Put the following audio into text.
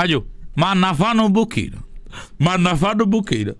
Ayo, Manafá no Boqueira.